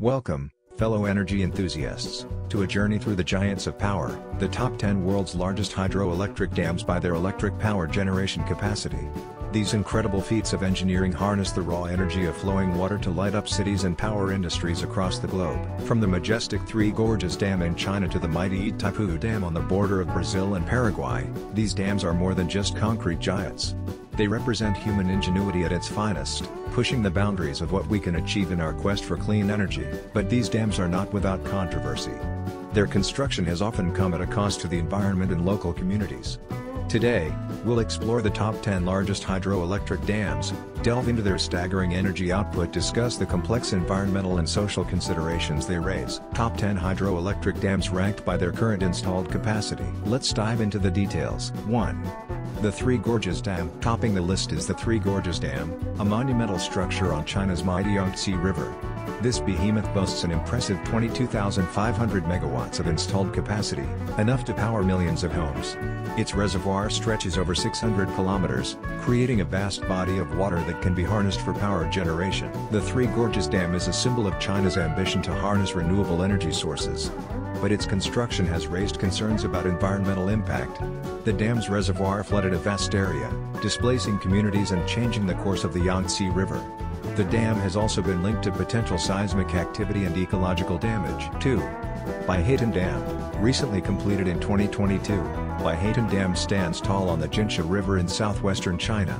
Welcome, fellow energy enthusiasts, to a journey through the giants of power, the top 10 world's largest hydroelectric dams by their electric power generation capacity. These incredible feats of engineering harness the raw energy of flowing water to light up cities and power industries across the globe. From the majestic Three Gorges Dam in China to the mighty Itaipu Dam on the border of Brazil and Paraguay, these dams are more than just concrete giants. They represent human ingenuity at its finest, pushing the boundaries of what we can achieve in our quest for clean energy. But these dams are not without controversy. Their construction has often come at a cost to the environment and local communities. Today, we'll explore the top 10 largest hydroelectric dams, delve into their staggering energy output, discuss the complex environmental and social considerations they raise. Top 10 hydroelectric dams ranked by their current installed capacity. Let's dive into the details. 1. The Three Gorges Dam. Topping the list is the Three Gorges Dam, a monumental structure on China's mighty Yangtze River. This behemoth boasts an impressive 22,500 megawatts of installed capacity, enough to power millions of homes. Its reservoir stretches over 600 kilometers, creating a vast body of water that can be harnessed for power generation. The Three Gorges Dam is a symbol of China's ambition to harness renewable energy sources. But its construction has raised concerns about environmental impact. The dam's reservoir flooded a vast area, displacing communities and changing the course of the Yangtze River. The dam has also been linked to potential seismic activity and ecological damage. 2. Baihetan Dam. Recently completed in 2022, Baihetan Dam stands tall on the Jinsha River in southwestern China.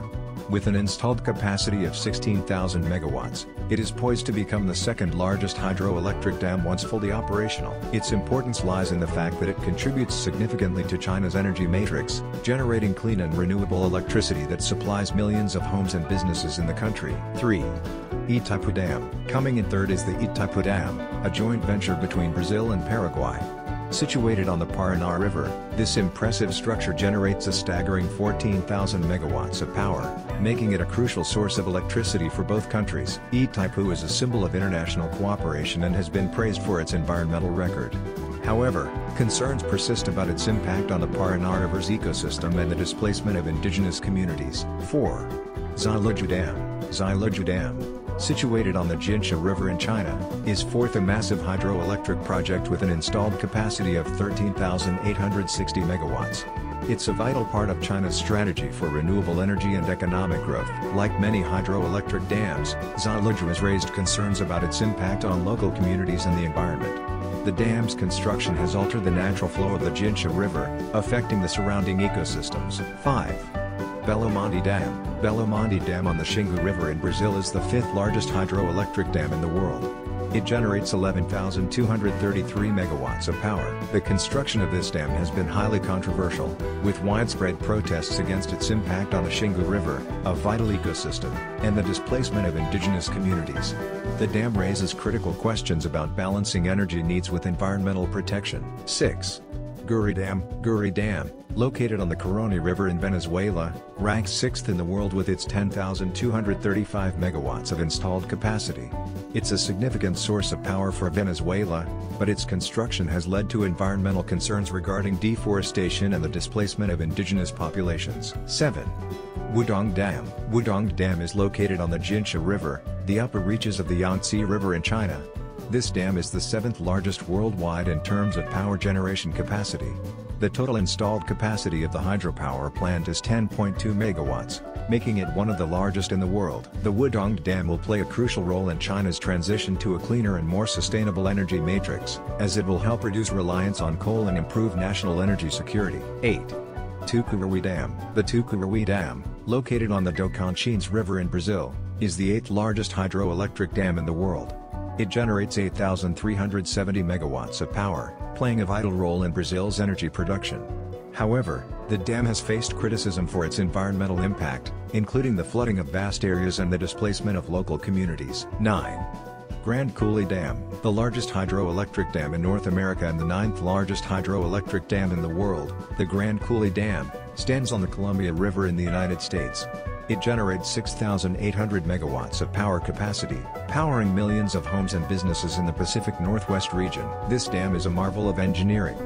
With an installed capacity of 16,000 megawatts, it is poised to become the second largest hydroelectric dam once fully operational. Its importance lies in the fact that it contributes significantly to China's energy matrix, generating clean and renewable electricity that supplies millions of homes and businesses in the country. 3. Itaipu Dam. Coming in third is the Itaipu Dam, a joint venture between Brazil and Paraguay. Situated on the Paraná River, this impressive structure generates a staggering 14,000 megawatts of power, making it a crucial source of electricity for both countries. Itaipu is a symbol of international cooperation and has been praised for its environmental record. However, concerns persist about its impact on the Paraná River's ecosystem and the displacement of indigenous communities. 4. Xiluodu Dam. Xiluodu Dam, situated on the Jinsha River in China, is fourth a massive hydroelectric project with an installed capacity of 13,860 megawatts. It's a vital part of China's strategy for renewable energy and economic growth. Like many hydroelectric dams, Xiluodu has raised concerns about its impact on local communities and the environment. The dam's construction has altered the natural flow of the Jinsha River, affecting the surrounding ecosystems. 5. Belo Monte Dam. Belo Monte Dam on the Xingu River in Brazil is the fifth largest hydroelectric dam in the world. It generates 11,233 megawatts of power. The construction of this dam has been highly controversial, with widespread protests against its impact on the Xingu River, a vital ecosystem, and the displacement of indigenous communities. The dam raises critical questions about balancing energy needs with environmental protection. 6. Guri Dam. Guri Dam, located on the Caroni River in Venezuela, ranks 6th in the world with its 10,235 megawatts of installed capacity. It's a significant source of power for Venezuela, but its construction has led to environmental concerns regarding deforestation and the displacement of indigenous populations. 7. Wudongde Dam. Wudongde Dam is located on the Jinsha River, the upper reaches of the Yangtze River in China. This dam is the 7th largest worldwide in terms of power generation capacity. The total installed capacity of the hydropower plant is 10.2 megawatts, making it one of the largest in the world. The Wudongde Dam will play a crucial role in China's transition to a cleaner and more sustainable energy matrix, as it will help reduce reliance on coal and improve national energy security. 8. Tucuruí Dam. The Tucuruí Dam, located on the Tocantins River in Brazil, is the 8th largest hydroelectric dam in the world. It generates 8,370 megawatts of power, playing a vital role in Brazil's energy production. However, the dam has faced criticism for its environmental impact, including the flooding of vast areas and the displacement of local communities. 9. Grand Coulee Dam, the largest hydroelectric dam in North America and the 9th largest hydroelectric dam in the world, the Grand Coulee Dam, stands on the Columbia River in the United States. It generates 6,800 megawatts of power capacity, powering millions of homes and businesses in the Pacific Northwest region. This dam is a marvel of engineering,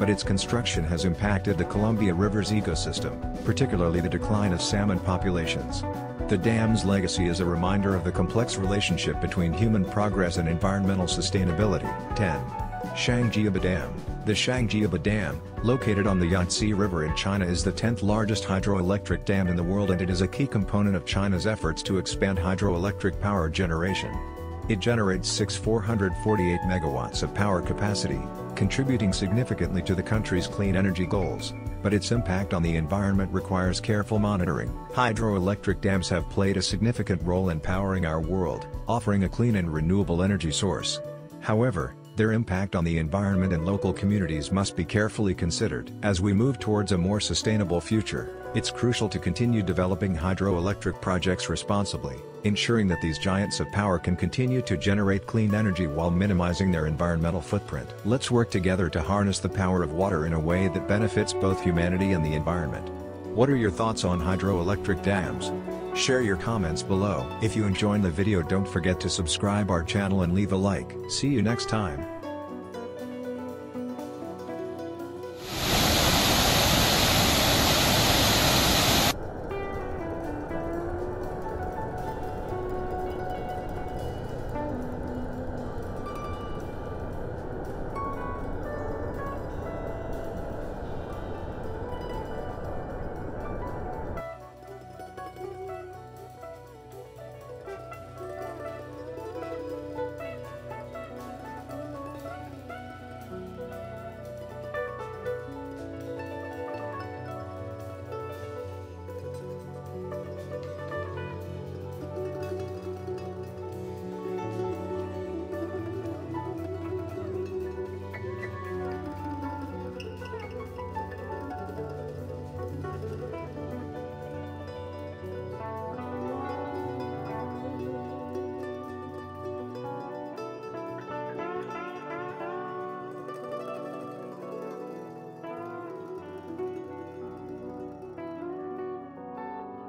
but its construction has impacted the Columbia River's ecosystem, particularly the decline of salmon populations. The dam's legacy is a reminder of the complex relationship between human progress and environmental sustainability. 10. Xiangjiaba Dam. The Xiangjiaba Dam, located on the Yangtze River in China, is the 10th largest hydroelectric dam in the world, and it is a key component of China's efforts to expand hydroelectric power generation. It generates 6,448 megawatts of power capacity, contributing significantly to the country's clean energy goals, but its impact on the environment requires careful monitoring. Hydroelectric dams have played a significant role in powering our world, offering a clean and renewable energy source. However, their impact on the environment and local communities must be carefully considered. As we move towards a more sustainable future, it's crucial to continue developing hydroelectric projects responsibly, ensuring that these giants of power can continue to generate clean energy while minimizing their environmental footprint. Let's work together to harness the power of water in a way that benefits both humanity and the environment. What are your thoughts on hydroelectric dams? Share your comments below. If you enjoyed the video, don't forget to subscribe our channel and leave a like. See you next time.